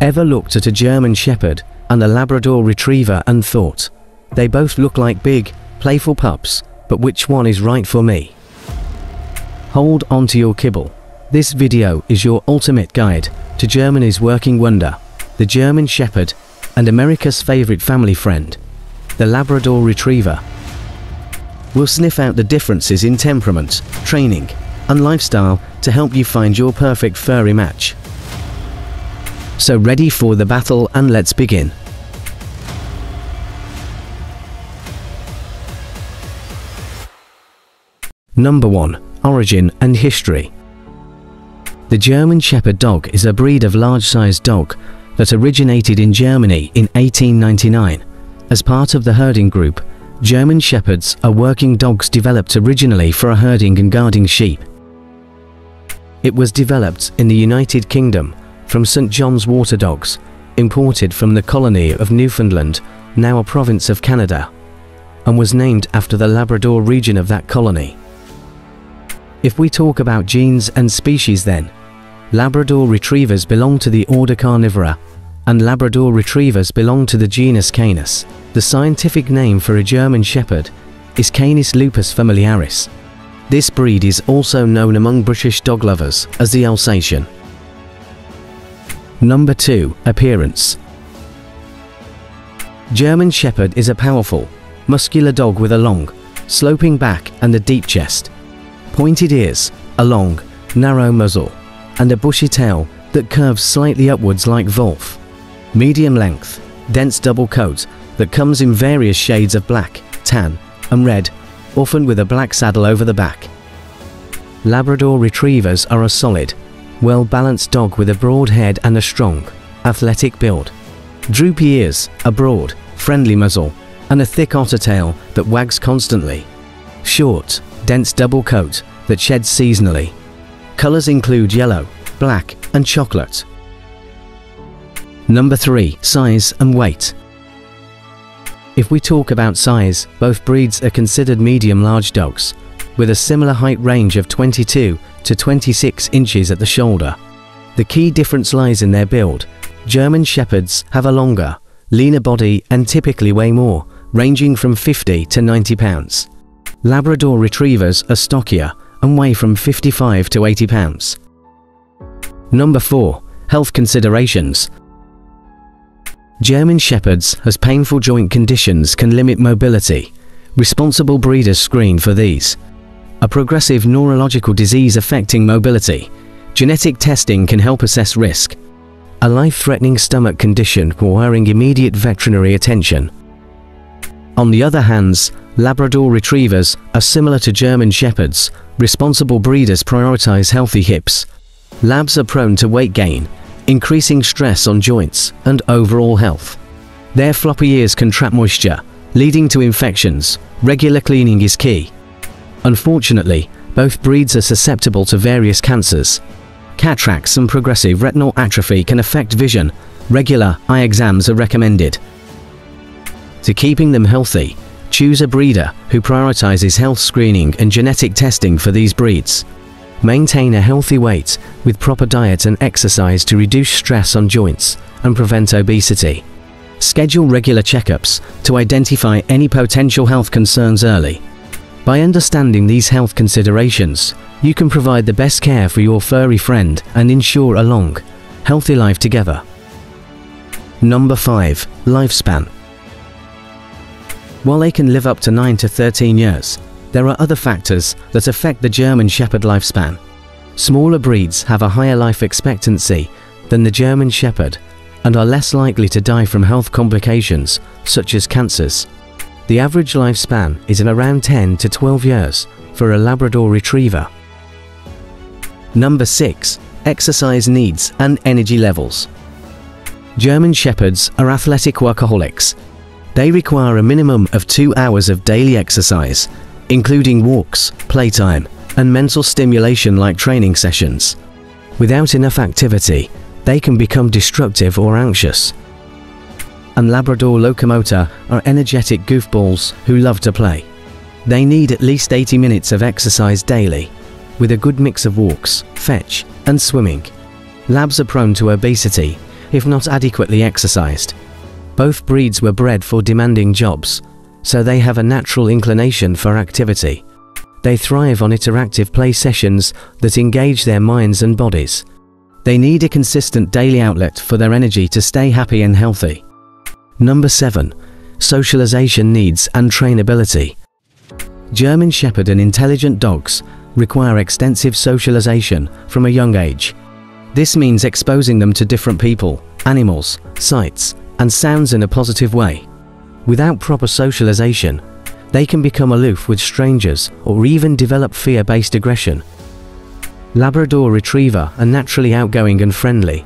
Ever looked at a German Shepherd and a Labrador Retriever and thought, they both look like big, playful pups, but which one is right for me? Hold onto your kibble. This video is your ultimate guide to Germany's working wonder, the German Shepherd, and America's favorite family friend, the Labrador Retriever. We'll sniff out the differences in temperament, training, and lifestyle to help you find your perfect furry match. So ready for the battle, and let's begin. Number 1. Origin and history. The German Shepherd dog is a breed of large-sized dog that originated in Germany in 1899. As part of the herding group, German Shepherds are working dogs developed originally for herding and guarding sheep. It was developed in the United Kingdom from St. John's water dogs, imported from the colony of Newfoundland, now a province of Canada, and was named after the Labrador region of that colony. If we talk about genes and species, then Labrador Retrievers belong to the order Carnivora, and Labrador Retrievers belong to the genus Canis. The scientific name for a German Shepherd is Canis lupus familiaris. This breed is also known among British dog lovers as the Alsatian. Number 2. Appearance. German Shepherd is a powerful, muscular dog with a long, sloping back and a deep chest, pointed ears, a long, narrow muzzle, and a bushy tail that curves slightly upwards like Wolf. Medium length, dense double coat that comes in various shades of black, tan, and red, often with a black saddle over the back. Labrador Retrievers are a solid, well-balanced dog with a broad head and a strong, athletic build. Droopy ears, a broad, friendly muzzle, and a thick otter tail that wags constantly. Short, dense double coat that sheds seasonally. Colors include yellow, black, and chocolate. Number 3. Size and weight. If we talk about size, both breeds are considered medium-large dogs, with a similar height range of 22 to 26 inches at the shoulder. The key difference lies in their build. German Shepherds have a longer, leaner body and typically weigh more, ranging from 50 to 90 pounds. Labrador Retrievers are stockier and weigh from 55 to 80 pounds. Number 4. Health considerations. German Shepherds has painful joint conditions can limit mobility. Responsible breeders screen for these. A progressive neurological disease affecting mobility. Genetic testing can help assess risk. A life-threatening stomach condition requiring immediate veterinary attention. On the other hand, Labrador Retrievers are similar to German Shepherds. Responsible breeders prioritize healthy hips. Labs are prone to weight gain, increasing stress on joints and overall health. Their floppy ears can trap moisture, leading to infections. Regular cleaning is key. Unfortunately, both breeds are susceptible to various cancers. Cataracts and progressive retinal atrophy can affect vision. Regular eye exams are recommended. To keeping them healthy, choose a breeder who prioritizes health screening and genetic testing for these breeds. Maintain a healthy weight with proper diet and exercise to reduce stress on joints and prevent obesity. Schedule regular checkups to identify any potential health concerns early. By understanding these health considerations, you can provide the best care for your furry friend and ensure a long, healthy life together. Number 5. Lifespan. While they can live up to 9 to 13 years, there are other factors that affect the German Shepherd lifespan. Smaller breeds have a higher life expectancy than the German Shepherd and are less likely to die from health complications such as cancers. The average lifespan is in around 10 to 12 years for a Labrador Retriever. Number 6. Exercise needs and energy levels. German Shepherds are athletic workaholics. They require a minimum of 2 hours of daily exercise, including walks, playtime, and mental stimulation like training sessions. Without enough activity, they can become destructive or anxious. And Labrador Locomotor are energetic goofballs who love to play. They need at least 80 minutes of exercise daily, with a good mix of walks, fetch, and swimming. Labs are prone to obesity if not adequately exercised. Both breeds were bred for demanding jobs, so they have a natural inclination for activity. They thrive on interactive play sessions that engage their minds and bodies. They need a consistent daily outlet for their energy to stay happy and healthy. Number 7. Socialization needs and trainability. German Shepherd and intelligent dogs require extensive socialization from a young age. This means exposing them to different people, animals, sights, and sounds in a positive way. Without proper socialization, they can become aloof with strangers or even develop fear-based aggression. Labrador Retriever are naturally outgoing and friendly.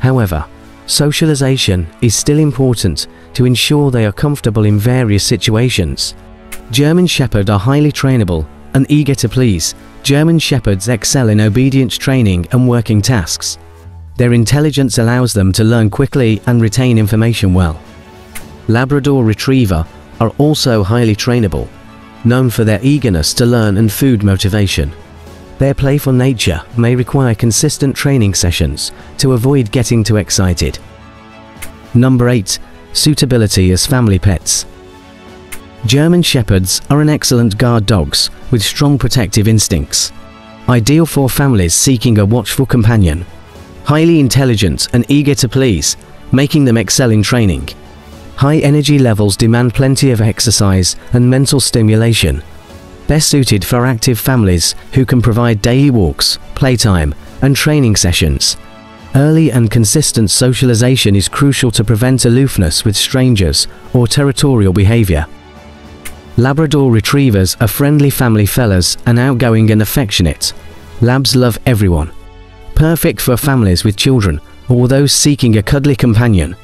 However, socialization is still important to ensure they are comfortable in various situations. German Shepherd are highly trainable and eager to please. German Shepherds excel in obedience training and working tasks. Their intelligence allows them to learn quickly and retain information well. Labrador Retriever are also highly trainable, known for their eagerness to learn and food motivation. Their playful nature may require consistent training sessions to avoid getting too excited. Number 8. Suitability as family pets. German Shepherds are an excellent guard dogs with strong protective instincts, ideal for families seeking a watchful companion. Highly intelligent and eager to please, making them excel in training. High energy levels demand plenty of exercise and mental stimulation. Best suited for active families who can provide daily walks, playtime, and training sessions. Early and consistent socialization is crucial to prevent aloofness with strangers or territorial behavior. Labrador Retrievers are friendly family fellas and outgoing and affectionate. Labs love everyone. Perfect for families with children or those seeking a cuddly companion.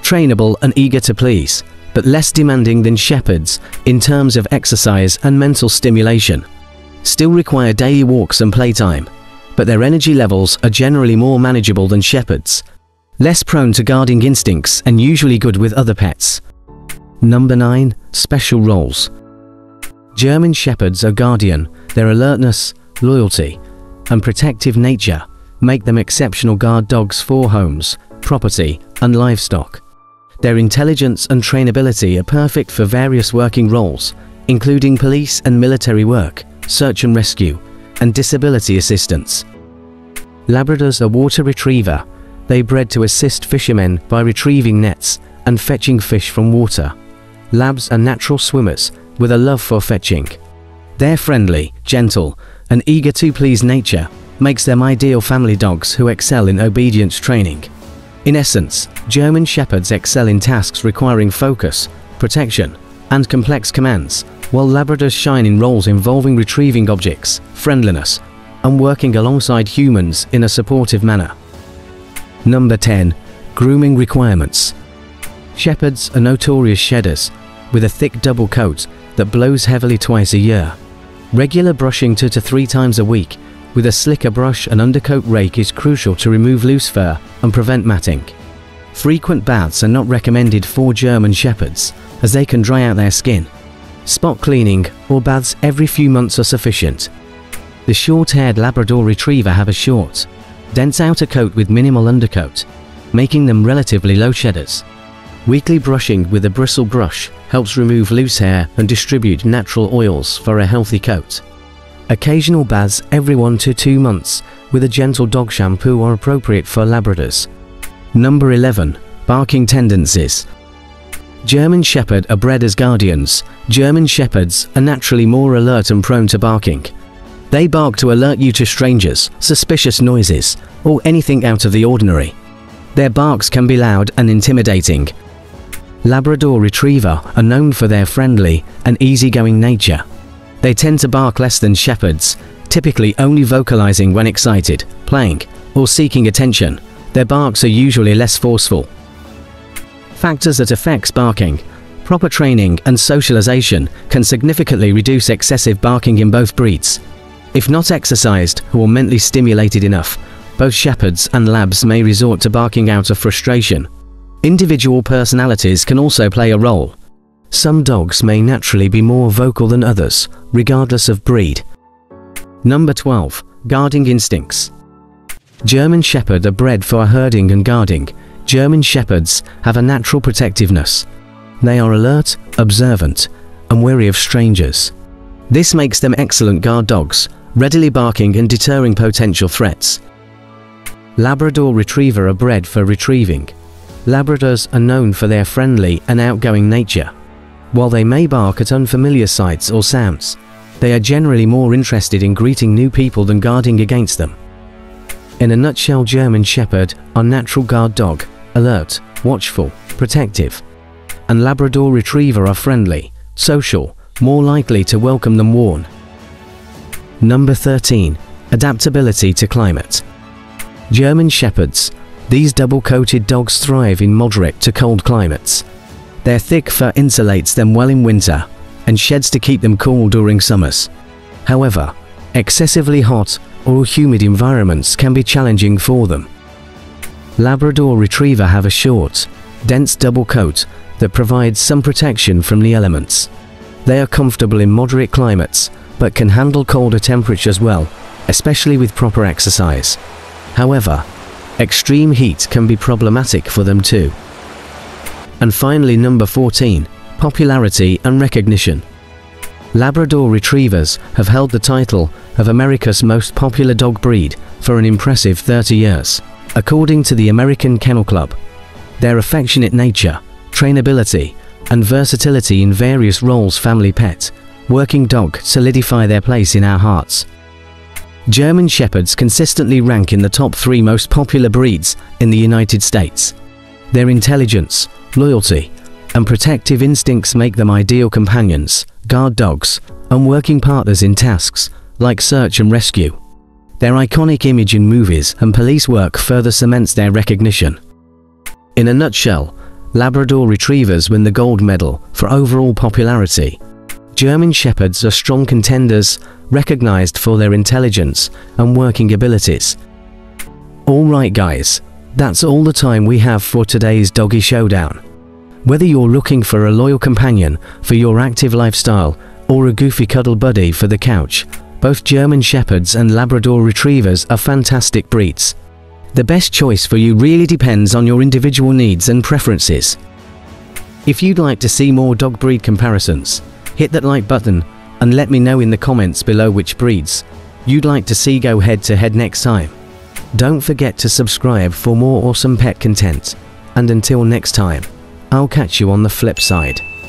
Trainable and eager to please, but less demanding than Shepherds in terms of exercise and mental stimulation. Still require daily walks and playtime, but their energy levels are generally more manageable than Shepherds. Less prone to guarding instincts and usually good with other pets. Number 9. Special roles. German Shepherds are guardian. Their alertness, loyalty, and protective nature make them exceptional guard dogs for homes, property, and livestock. Their intelligence and trainability are perfect for various working roles, including police and military work, search and rescue, and disability assistance. Labradors are water retriever. They bred to assist fishermen by retrieving nets and fetching fish from water. Labs are natural swimmers with a love for fetching. Their friendly, gentle, and eager to please nature makes them ideal family dogs who excel in obedience training. In essence, German Shepherds excel in tasks requiring focus, protection, and complex commands, while Labradors shine in roles involving retrieving objects, friendliness, and working alongside humans in a supportive manner. Number 10. Grooming requirements. Shepherds are notorious shedders, with a thick double coat that blows heavily twice a year. Regular brushing 2 to 3 times a week with a slicker brush and undercoat rake is crucial to remove loose fur and prevent matting. Frequent baths are not recommended for German Shepherds, as they can dry out their skin. Spot cleaning or baths every few months are sufficient. The short-haired Labrador Retriever have a short, dense outer coat with minimal undercoat, making them relatively low shedders. Weekly brushing with a bristle brush helps remove loose hair and distribute natural oils for a healthy coat. Occasional baths every 1 to 2 months with a gentle dog shampoo are appropriate for Labradors. Number 11. Barking tendencies. German Shepherd are bred as guardians. German Shepherds are naturally more alert and prone to barking. They bark to alert you to strangers, suspicious noises, or anything out of the ordinary. Their barks can be loud and intimidating. Labrador Retriever are known for their friendly and easygoing nature. They tend to bark less than Shepherds, typically only vocalizing when excited, playing, or seeking attention. Their barks are usually less forceful. Factors that affect barking. Proper training and socialization can significantly reduce excessive barking in both breeds. If not exercised or mentally stimulated enough, both Shepherds and Labs may resort to barking out of frustration. Individual personalities can also play a role. Some dogs may naturally be more vocal than others, regardless of breed. Number 12. Guarding instincts. German Shepherd are bred for herding and guarding. German Shepherds have a natural protectiveness. They are alert, observant, and wary of strangers. This makes them excellent guard dogs, readily barking and deterring potential threats. Labrador Retriever are bred for retrieving. Labradors are known for their friendly and outgoing nature. While they may bark at unfamiliar sights or sounds, they are generally more interested in greeting new people than guarding against them. In a nutshell, German Shepherd are natural guard dog, alert, watchful, protective, and Labrador Retriever are friendly, social, more likely to welcome than warn. Number 13. Adaptability to climate. German Shepherds. These double-coated dogs thrive in moderate to cold climates. Their thick fur insulates them well in winter and sheds to keep them cool during summers. However, excessively hot or humid environments can be challenging for them. Labrador Retriever have a short, dense double coat that provides some protection from the elements. They are comfortable in moderate climates but can handle colder temperatures well, especially with proper exercise. However, extreme heat can be problematic for them too. And finally, number 14, popularity and recognition. Labrador Retrievers have held the title of America's most popular dog breed for an impressive 30 years, according to the American Kennel Club. Their affectionate nature, trainability, and versatility in various roles, family pet, working dog, solidify their place in our hearts. German Shepherds consistently rank in the top 3 most popular breeds in the United States. Their intelligence, loyalty, and protective instincts make them ideal companions, guard dogs, and working partners in tasks like search and rescue. Their iconic image in movies and police work further cements their recognition. In a nutshell, Labrador Retrievers win the gold medal for overall popularity. German Shepherds are strong contenders, recognized for their intelligence and working abilities. All right guys, that's all the time we have for today's Doggy Showdown. Whether you're looking for a loyal companion for your active lifestyle or a goofy cuddle buddy for the couch, both German Shepherds and Labrador Retrievers are fantastic breeds. The best choice for you really depends on your individual needs and preferences. If you'd like to see more dog breed comparisons, hit that like button and let me know in the comments below which breeds you'd like to see go head to head next time. Don't forget to subscribe for more awesome pet content, and until next time, I'll catch you on the flip side.